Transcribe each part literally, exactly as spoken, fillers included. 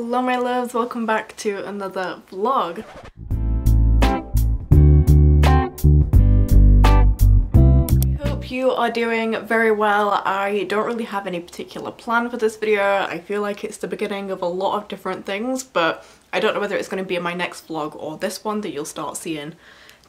Hello my loves, welcome back to another vlog. You are doing very well. I don't really have any particular plan for this video. I feel like it's the beginning of a lot of different things, but I don't know whether it's going to be in my next vlog or this one that you'll start seeing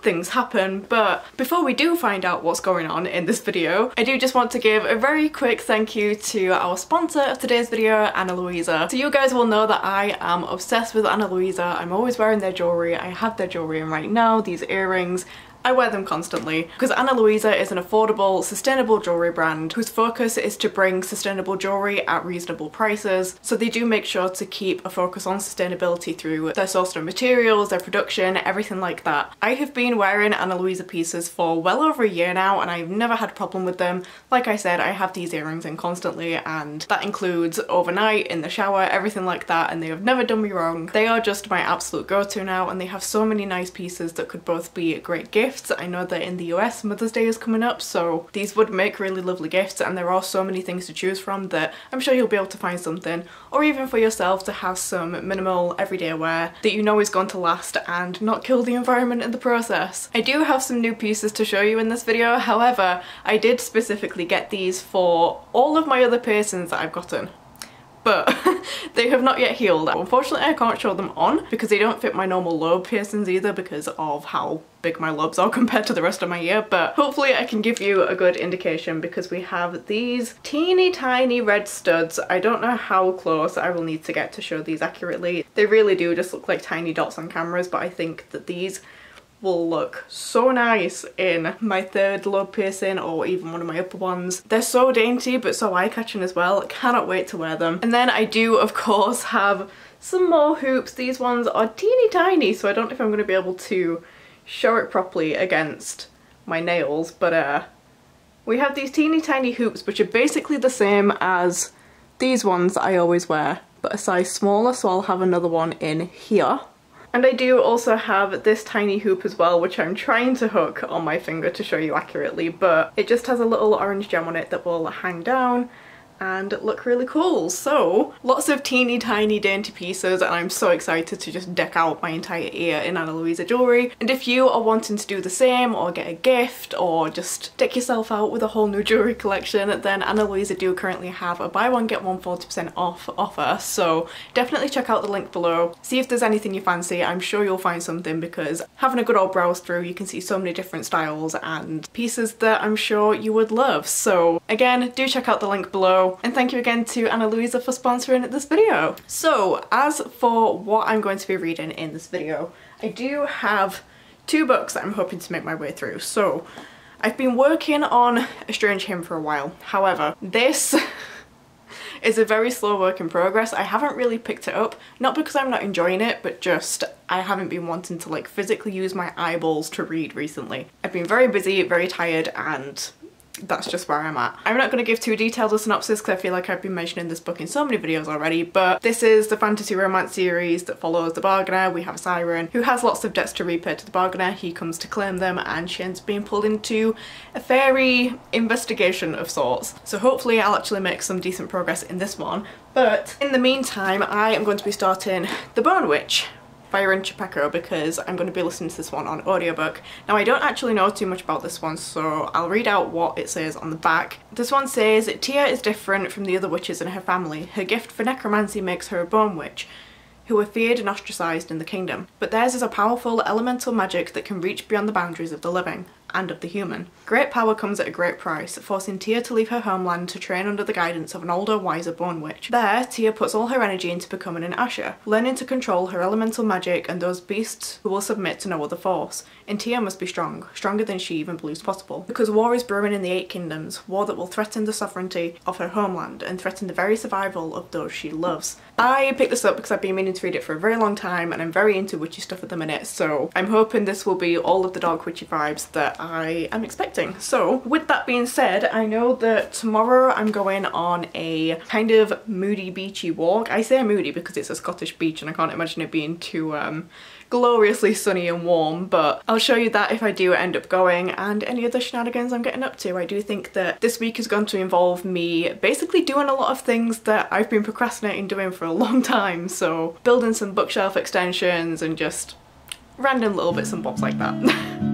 things happen. But before we do find out what's going on in this video, I do just want to give a very quick thank you to our sponsor of today's video, Ana Luisa. So you guys will know that I am obsessed with Ana Luisa. I'm always wearing their jewellery. I have their jewellery in right now, these earrings. I wear them constantly because Ana Luisa is an affordable, sustainable jewellery brand whose focus is to bring sustainable jewellery at reasonable prices. So they do make sure to keep a focus on sustainability through their sourcing of materials, their production, everything like that. I have been wearing Ana Luisa pieces for well over a year now and I've never had a problem with them. Like I said, I have these earrings in constantly and that includes overnight, in the shower, everything like that, and they have never done me wrong. They are just my absolute go-to now and they have so many nice pieces that could both be a great gift. I know that in the U S Mother's Day is coming up, so these would make really lovely gifts and there are so many things to choose from that I'm sure you'll be able to find something, or even for yourself to have some minimal everyday wear that you know is going to last and not kill the environment in the process. I do have some new pieces to show you in this video, however I did specifically get these for all of my other piercings that I've gotten. But they have not yet healed. Unfortunately I can't show them on because they don't fit my normal lobe piercings either because of how big my lobes are compared to the rest of my ear, but hopefully I can give you a good indication because we have these teeny tiny red studs. I don't know how close I will need to get to show these accurately. They really do just look like tiny dots on cameras, but I think that these will look so nice in my third lobe piercing or even one of my upper ones. They're so dainty but so eye-catching as well. Cannot wait to wear them. And then I do of course have some more hoops. These ones are teeny tiny so I don't know if I'm going to be able to show it properly against my nails, but uh, we have these teeny tiny hoops which are basically the same as these ones I always wear but a size smaller, so I'll have another one in here. And I do also have this tiny hoop as well, which I'm trying to hook on my finger to show you accurately, but it just has a little orange gem on it that will hang down and look really cool. So lots of teeny tiny dainty pieces and I'm so excited to just deck out my entire ear in Ana Luisa jewellery. And if you are wanting to do the same or get a gift or just deck yourself out with a whole new jewellery collection, then Ana Luisa do currently have a buy one get one forty percent off offer, so definitely check out the link below, see if there's anything you fancy. I'm sure you'll find something because having a good old browse through you can see so many different styles and pieces that I'm sure you would love. So again, do check out the link below. And thank you again to Ana Luisa for sponsoring this video. So as for what I'm going to be reading in this video, I do have two books that I'm hoping to make my way through. So I've been working on A Strange Hymn for a while. However, this is a very slow work in progress. I haven't really picked it up, not because I'm not enjoying it, but just I haven't been wanting to like physically use my eyeballs to read recently. I've been very busy, very tired, and that's just where I'm at. I'm not going to give too detailed a synopsis because I feel like I've been mentioning this book in so many videos already, but this is the fantasy romance series that follows the bargainer. We have a siren who has lots of debts to repay to the bargainer. He comes to claim them and she ends up being pulled into a fairy investigation of sorts. So hopefully I'll actually make some decent progress in this one. But in the meantime, I am going to be starting The Bone Witch by Ron Chupeco because I'm going to be listening to this one on audiobook. Now I don't actually know too much about this one, so I'll read out what it says on the back. This one says, Tia is different from the other witches in her family. Her gift for necromancy makes her a bone witch, who are feared and ostracised in the kingdom. But theirs is a powerful elemental magic that can reach beyond the boundaries of the living and of the human. Great power comes at a great price, forcing Tia to leave her homeland to train under the guidance of an older, wiser bone witch. There, Tia puts all her energy into becoming an Asher, learning to control her elemental magic and those beasts who will submit to no other force. And Tia must be strong, stronger than she even believes possible, because war is brewing in the Eight Kingdoms, war that will threaten the sovereignty of her homeland and threaten the very survival of those she loves. I picked this up because I've been meaning to read it for a very long time and I'm very into witchy stuff at the minute, so I'm hoping this will be all of the dark witchy vibes that I am expecting. So with that being said, I know that tomorrow I'm going on a kind of moody beachy walk. I say moody because it's a Scottish beach and I can't imagine it being too um, gloriously sunny and warm, but I'll show you that if I do end up going and any other shenanigans I'm getting up to. I do think that this week is going to involve me basically doing a lot of things that I've been procrastinating doing for a long time, so building some bookshelf extensions and just random little bits and bobs like that.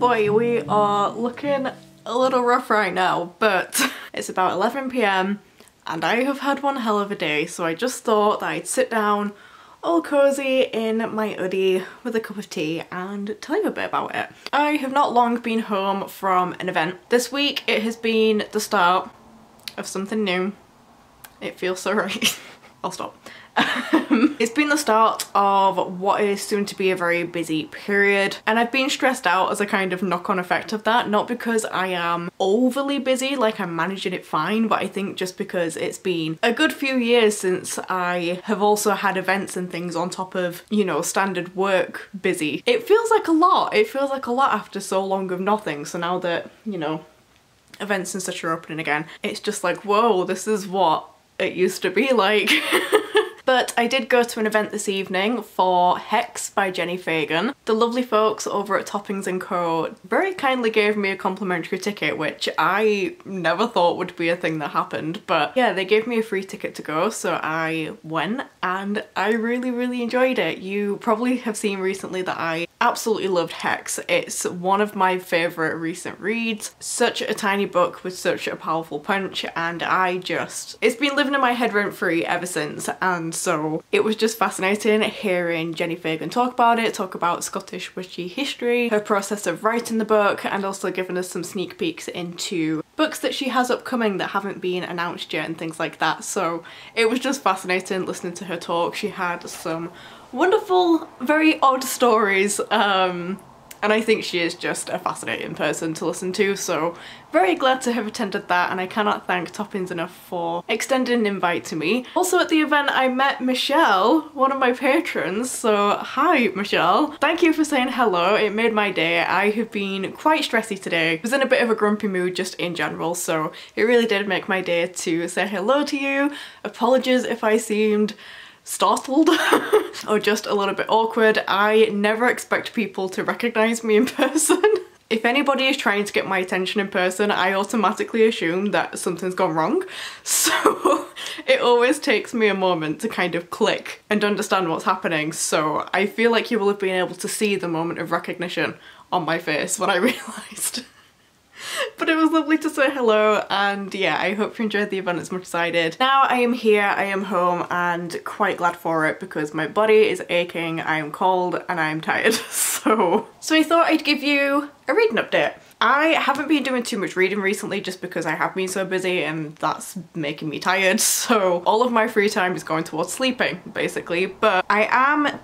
Boy, we are looking a little rough right now, but it's about eleven p m and I have had one hell of a day, so I just thought that I'd sit down all cozy in my hoodie with a cup of tea and tell you a bit about it. I have not long been home from an event. This week it has been the start of something new. It feels so right. I'll stop. It's been the start of what is soon to be a very busy period, and I've been stressed out as a kind of knock-on effect of that, not because I am overly busy, like I'm managing it fine, but I think just because it's been a good few years since I have also had events and things on top of, you know, standard work busy. It feels like a lot, it feels like a lot after so long of nothing, so now that, you know, events and such are opening again, it's just like, whoa, this is what it used to be like. But I did go to an event this evening for Hex by Jenny Fagan. The lovely folks over at Toppings and Co very kindly gave me a complimentary ticket, which I never thought would be a thing that happened, but yeah, they gave me a free ticket to go, so I went and I really, really enjoyed it. You probably have seen recently that I absolutely loved Hex. It's one of my favourite recent reads. Such a tiny book with such a powerful punch, and I just... it's been living in my head rent-free ever since, and so it was just fascinating hearing Jenny Fagan talk about it, talk about Scottish witchy history, her process of writing the book, and also giving us some sneak peeks into books that she has upcoming that haven't been announced yet and things like that. So it was just fascinating listening to her talk. She had some wonderful, very odd stories, um, and I think she is just a fascinating person to listen to, so very glad to have attended that, and I cannot thank Toppings enough for extending an invite to me. Also at the event I met Michelle, one of my patrons, so hi Michelle. Thank you for saying hello, it made my day. I have been quite stressy today. I was in a bit of a grumpy mood just in general, so it really did make my day to say hello to you. Apologies if I seemed startled or just a little bit awkward. I never expect people to recognize me in person. If anybody is trying to get my attention in person, I automatically assume that something's gone wrong, so it always takes me a moment to kind of click and understand what's happening, so I feel like you will have been able to see the moment of recognition on my face when I realized. But it was lovely to say hello, and yeah, I hope you enjoyed the event as much as I did. Now I am here, I am home, and quite glad for it because my body is aching, I am cold, and I am tired, so... So I thought I'd give you a reading update. I haven't been doing too much reading recently just because I have been so busy and that's making me tired, so all of my free time is going towards sleeping, basically, but I am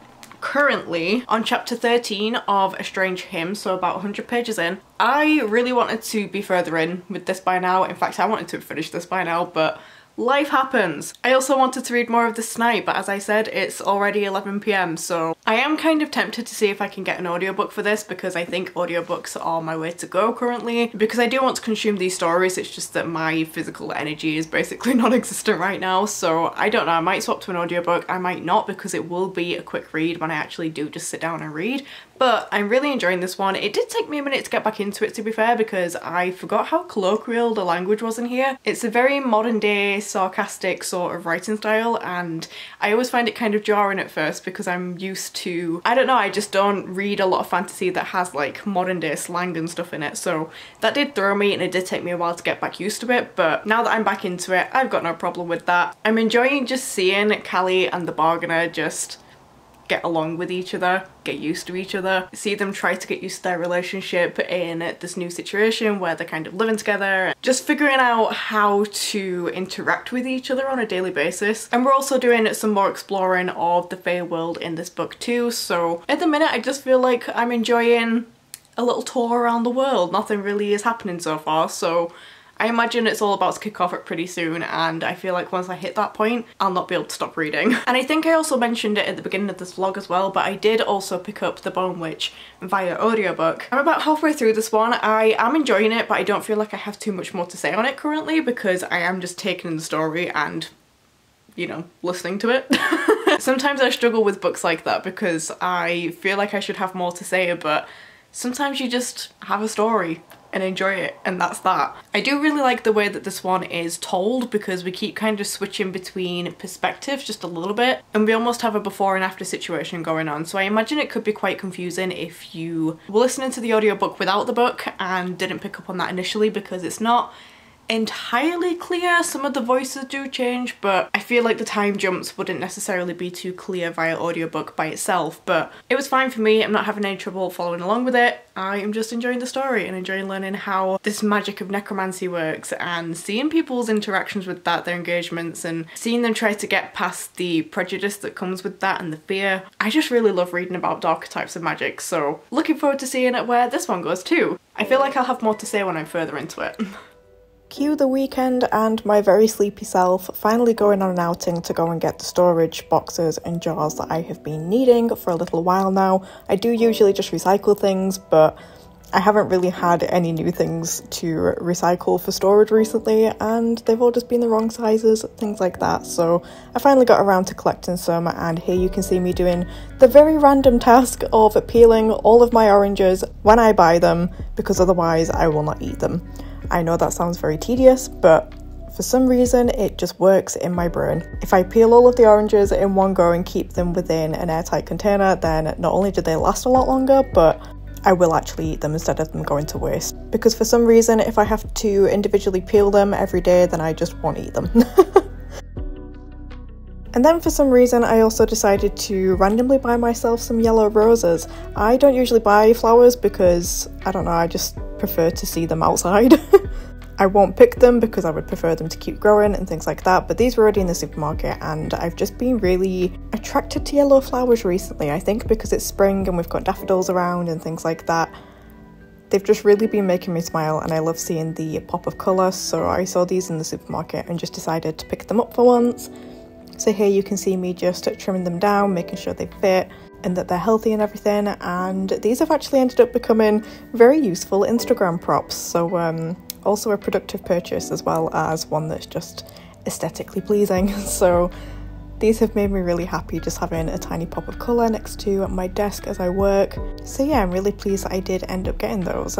currently on chapter thirteen of A Strange Hymn, so about one hundred pages in. I really wanted to be further in with this by now. In fact, I wanted to finish this by now, but life happens. I also wanted to read more of this tonight, but as I said, it's already eleven p m, so I am kind of tempted to see if I can get an audiobook for this, because I think audiobooks are my way to go currently, because I do want to consume these stories. It's just that my physical energy is basically non-existent right now, so I don't know, I might swap to an audiobook, I might not, because it will be a quick read when I actually do just sit down and read. But I'm really enjoying this one. It did take me a minute to get back into it, to be fair, because I forgot how colloquial the language was in here. It's a very modern day sarcastic sort of writing style, and I always find it kind of jarring at first because I'm used to, I don't know, I just don't read a lot of fantasy that has like modern day slang and stuff in it, so that did throw me and it did take me a while to get back used to it. But now that I'm back into it, I've got no problem with that. I'm enjoying just seeing Callie and the bargainer just get along with each other, get used to each other, see them try to get used to their relationship in this new situation where they're kind of living together, just figuring out how to interact with each other on a daily basis. And we're also doing some more exploring of the Fey world in this book too, so at the minute I just feel like I'm enjoying a little tour around the world. Nothing really is happening so far, so I imagine it's all about to kick off at pretty soon, and I feel like once I hit that point, I'll not be able to stop reading. And I think I also mentioned it at the beginning of this vlog as well, but I did also pick up The Bone Witch via audiobook. I'm about halfway through this one. I am enjoying it, but I don't feel like I have too much more to say on it currently because I am just taking in the story and, you know, listening to it. Sometimes I struggle with books like that because I feel like I should have more to say, but sometimes you just have a story and enjoy it, and that's that. I do really like the way that this one is told because we keep kind of switching between perspectives just a little bit, and we almost have a before and after situation going on, so I imagine it could be quite confusing if you were listening to the audiobook without the book and didn't pick up on that initially, because it's not entirely clear. Some of the voices do change, but I feel like the time jumps wouldn't necessarily be too clear via audiobook by itself. But it was fine for me. I'm not having any trouble following along with it. I am just enjoying the story and enjoying learning how this magic of necromancy works and seeing people's interactions with that, their engagements, and seeing them try to get past the prejudice that comes with that and the fear. I just really love reading about darker types of magic, so looking forward to seeing it where this one goes too. I feel like I'll have more to say when I'm further into it. Cue the weekend and my very sleepy self finally going on an outing to go and get the storage boxes and jars that I have been needing for a little while now. I do usually just recycle things, but I haven't really had any new things to recycle for storage recently, and they've all just been the wrong sizes, things like that. So I finally got around to collecting some, and here you can see me doing the very random task of peeling all of my oranges when I buy them, because otherwise I will not eat them. I know that sounds very tedious, but for some reason it just works in my brain. If I peel all of the oranges in one go and keep them within an airtight container, then not only do they last a lot longer, but I will actually eat them instead of them going to waste. Because for some reason, if I have to individually peel them every day, then I just won't eat them. And then for some reason I also decided to randomly buy myself some yellow roses. I don't usually buy flowers because, I don't know, I just prefer to see them outside. I won't pick them because I would prefer them to keep growing and things like that, but these were already in the supermarket, and I've just been really attracted to yellow flowers recently, I think because it's spring and we've got daffodils around and things like that. They've just really been making me smile, and I love seeing the pop of colour, so I saw these in the supermarket and just decided to pick them up for once. So here you can see me just trimming them down, making sure they fit and that they're healthy and everything, and these have actually ended up becoming very useful Instagram props, so um, also a productive purchase as well as one that's just aesthetically pleasing. So these have made me really happy, just having a tiny pop of colour next to my desk as I work. So yeah, I'm really pleased that I did end up getting those.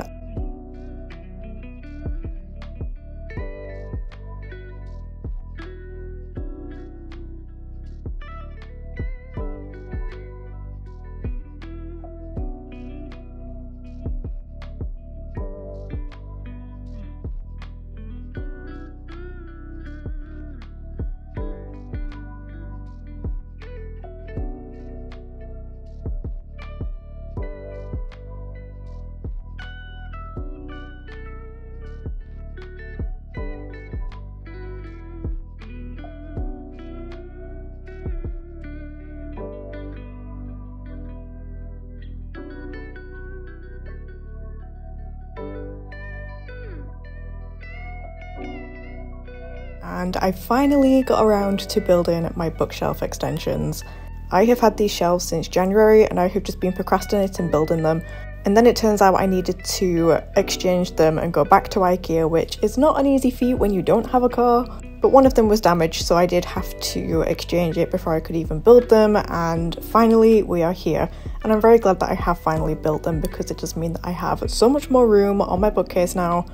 and I finally got around to building my bookshelf extensions. I have had these shelves since January and I have just been procrastinating building them, and then it turns out I needed to exchange them and go back to IKEA, which is not an easy feat when you don't have a car. But one of them was damaged, so I did have to exchange it before I could even build them, and finally we are here. And I'm very glad that I have finally built them because it does mean that I have so much more room on my bookcase now.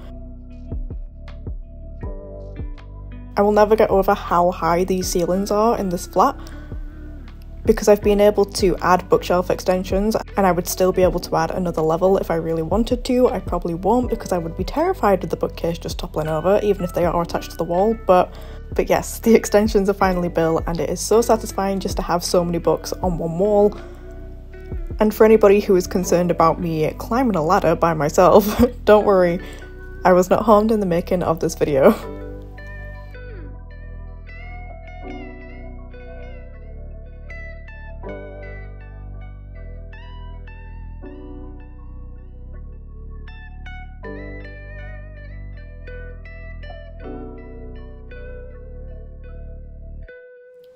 I will never get over how high these ceilings are in this flat, because I've been able to add bookshelf extensions, and I would still be able to add another level if I really wanted to. I probably won't because I would be terrified of the bookcase just toppling over, even if they are attached to the wall, but but yes, the extensions are finally built, and it is so satisfying just to have so many books on one wall. And for anybody who is concerned about me climbing a ladder by myself, don't worry, I was not harmed in the making of this video.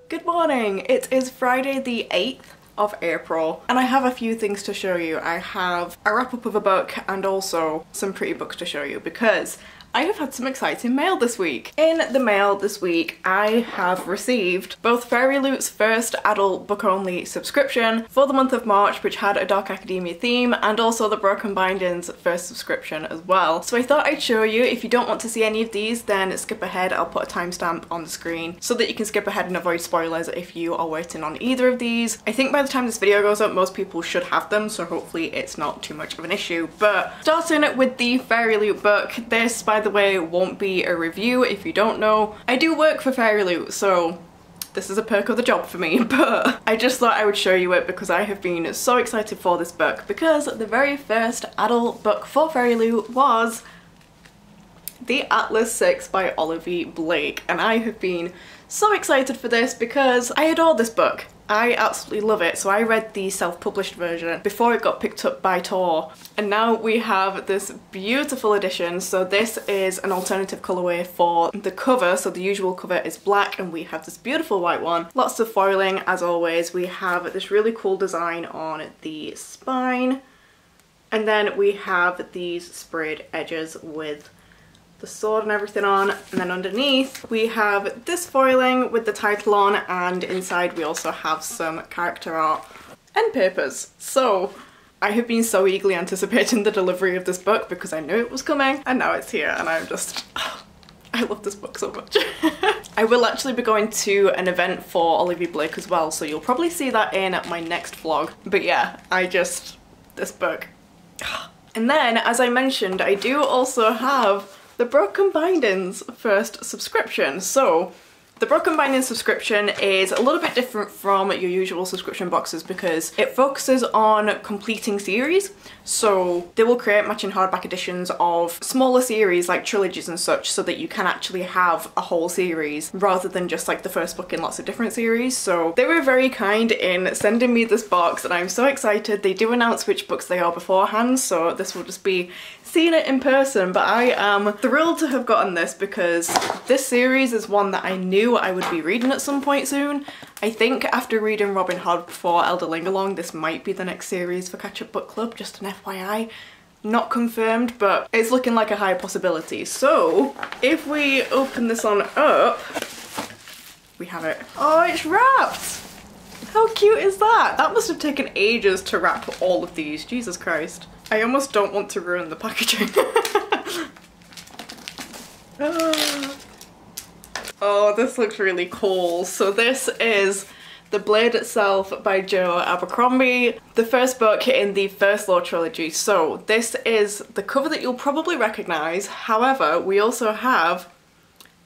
Good morning! It is Friday the eighth of April and I have a few things to show you. I have a wrap up of a book and also some pretty books to show you because I have had some exciting mail this week. In the mail this week I have received both Fairyloot's first adult book only subscription for the month of March, which had a dark academia theme, and also The Broken Binding's first subscription as well. So I thought I'd show you. If you don't want to see any of these, then skip ahead. I'll put a timestamp on the screen so that you can skip ahead and avoid spoilers if you are waiting on either of these. I think by the time this video goes up most people should have them, so hopefully it's not too much of an issue. But starting with the Fairyloot book, this by the By the way, won't be a review if you don't know. I do work for Fairyloot, so this is a perk of the job for me, but I just thought I would show you it because I have been so excited for this book, because the very first adult book for Fairyloot was The Atlas Six by Olivie Blake, and I have been so excited for this because I adore this book. I absolutely love it. So I read the self-published version before it got picked up by Tor, and now we have this beautiful edition. So this is an alternative colourway for the cover. So the usual cover is black and we have this beautiful white one. Lots of foiling as always. We have this really cool design on the spine, and then we have these sprayed edges with the sword and everything on, and then underneath we have this foiling with the title on, and inside we also have some character art and papers. So I have been so eagerly anticipating the delivery of this book because I knew it was coming, and now it's here and I'm just, oh, I love this book so much. I will actually be going to an event for Olivie Blake as well, so you'll probably see that in my next vlog. But yeah, I just, this book. And then, as I mentioned, I do also have The Broken Binding's first subscription. So The Broken Binding subscription is a little bit different from your usual subscription boxes because it focuses on completing series. So they will create matching hardback editions of smaller series like trilogies and such, so that you can actually have a whole series rather than just like the first book in lots of different series. So they were very kind in sending me this box and I'm so excited. They do announce which books they are beforehand, so this will just be seeing it in person, but I am thrilled to have gotten this because this series is one that I knew I would be reading at some point soon. I think after reading Robin Hood for Elderling Along, this might be the next series for Catch Up Book Club, just an F Y I. Not confirmed, but it's looking like a high possibility. So if we open this on up, we have it. Oh, it's wrapped! How cute is that? That must have taken ages to wrap all of these, Jesus Christ. I almost don't want to ruin the packaging. Oh. Oh, this looks really cool. So this is The Blade Itself by Joe Abercrombie, the first book in the First Law Trilogy. So this is the cover that you'll probably recognise. However, we also have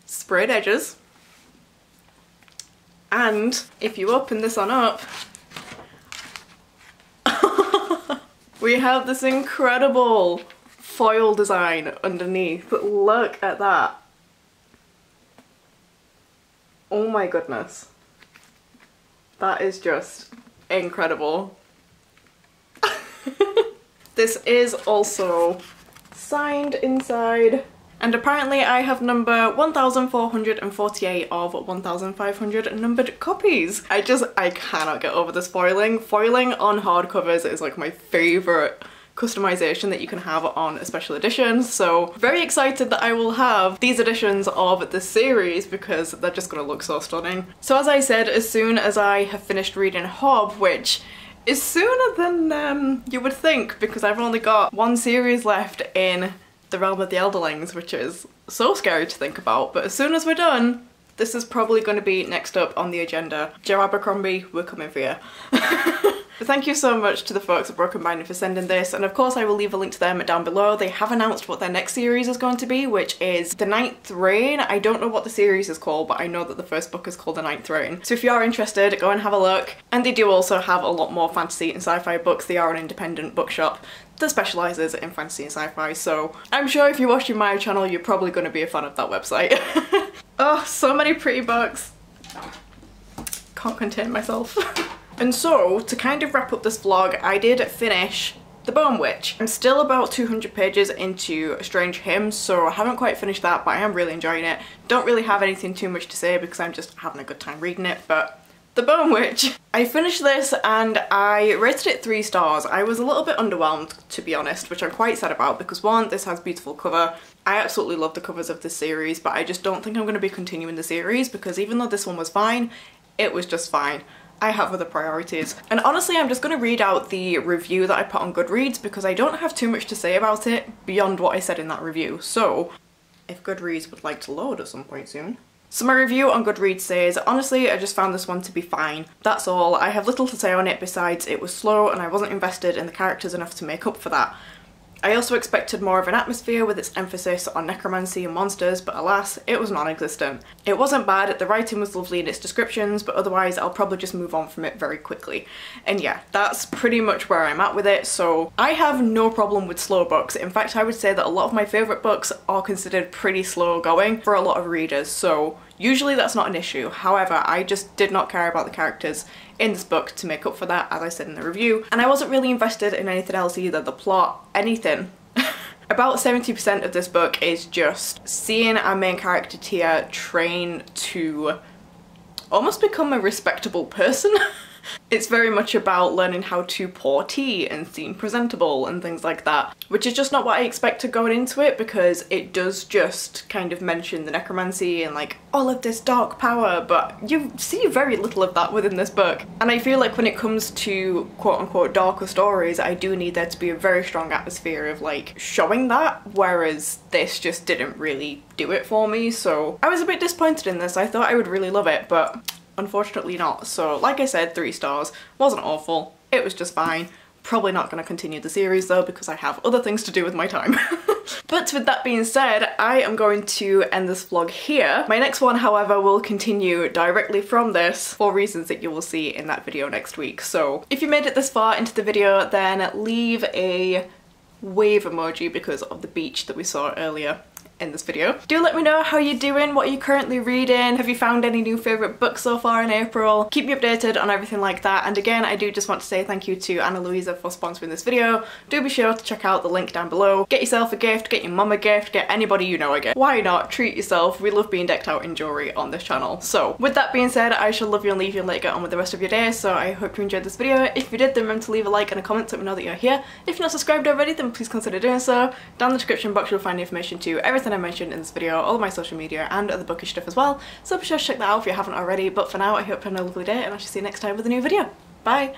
sprayed edges. And if you open this on up, we have this incredible foil design underneath. Look at that. Oh my goodness, that is just incredible. This is also signed inside And apparently I have number one thousand four hundred forty-eight of one thousand five hundred numbered copies. I just, I cannot get over the foiling. Foiling on hardcovers is like my favourite customization that you can have on a special edition, so very excited that I will have these editions of the series because they're just going to look so stunning. So as I said, as soon as I have finished reading Hob, which is sooner than um, you would think because I've only got one series left in The Realm of the Elderlings, which is so scary to think about, but as soon as we're done, this is probably going to be next up on the agenda. Joe Abercrombie, we're coming for you. But thank you so much to the folks at Broken Binding for sending this, and of course I will leave a link to them down below. They have announced what their next series is going to be, which is The Ninth Rain. I don't know what the series is called, but I know that the first book is called The Ninth Rain. So if you are interested, go and have a look. And they do also have a lot more fantasy and sci-fi books. They are an independent bookshop that specialises in fantasy and sci-fi, so I'm sure if you're watching my channel, you're probably going to be a fan of that website. Oh, so many pretty books. Can't contain myself. And so, to kind of wrap up this vlog, I did finish The Bone Witch. I'm still about two hundred pages into A Strange Hymn, so I haven't quite finished that, but I am really enjoying it. Don't really have anything too much to say because I'm just having a good time reading it, but The Bone Witch. I finished this and I rated it three stars. I was a little bit underwhelmed, to be honest, which I'm quite sad about because one, this has a beautiful cover. I absolutely love the covers of this series, but I just don't think I'm going to be continuing the series because even though this one was fine, it was just fine. I have other priorities. And honestly, I'm just going to read out the review that I put on Goodreads because I don't have too much to say about it beyond what I said in that review. So, if Goodreads would like to load at some point soon. So my review on Goodreads says, honestly, I just found this one to be fine. That's all. I have little to say on it besides it was slow and I wasn't invested in the characters enough to make up for that. I also expected more of an atmosphere with its emphasis on necromancy and monsters, but alas, it was non-existent. It wasn't bad, the writing was lovely in its descriptions, but otherwise I'll probably just move on from it very quickly. And yeah, that's pretty much where I'm at with it, so I have no problem with slow books. In fact, I would say that a lot of my favourite books are considered pretty slow going for a lot of readers, so usually that's not an issue. However, I just did not care about the characters in this book to make up for that, as I said in the review, and I wasn't really invested in anything else either, the plot, anything. About seventy percent of this book is just seeing our main character Tia train to almost become a respectable person. It's very much about learning how to pour tea and seem presentable and things like that, which is just not what I expected going into it because it does just kind of mention the necromancy and like all of this dark power, but you see very little of that within this book. And I feel like when it comes to quote unquote darker stories, I do need there to be a very strong atmosphere of like showing that, whereas this just didn't really do it for me, so I was a bit disappointed in this. I thought I would really love it, but unfortunately not. So like I said, three stars. Wasn't awful, it was just fine. Probably not going to continue the series though because I have other things to do with my time. But with that being said, I am going to end this vlog here. My next one, however, will continue directly from this for reasons that you will see in that video next week. So if you made it this far into the video, then leave a wave emoji because of the beach that we saw earlier in this video. Do let me know how you're doing, what you're currently reading, have you found any new favourite books so far in April? Keep me updated on everything like that, and again I do just want to say thank you to Ana Luisa for sponsoring this video. Do be sure to check out the link down below. Get yourself a gift, get your mum a gift, get anybody you know a gift. Why not? Treat yourself. We love being decked out in jewellery on this channel. So with that being said, I shall love you and leave you and let you get on with the rest of your day, so I hope you enjoyed this video. If you did, then remember to leave a like and a comment to let me know that you're here. If you're not subscribed already, then please consider doing so. Down in the description box you'll find information to everything I mentioned in this video, all of my social media and other bookish stuff as well, so be sure to check that out if you haven't already. But for now, I hope you have a lovely day and I shall see you next time with a new video. Bye!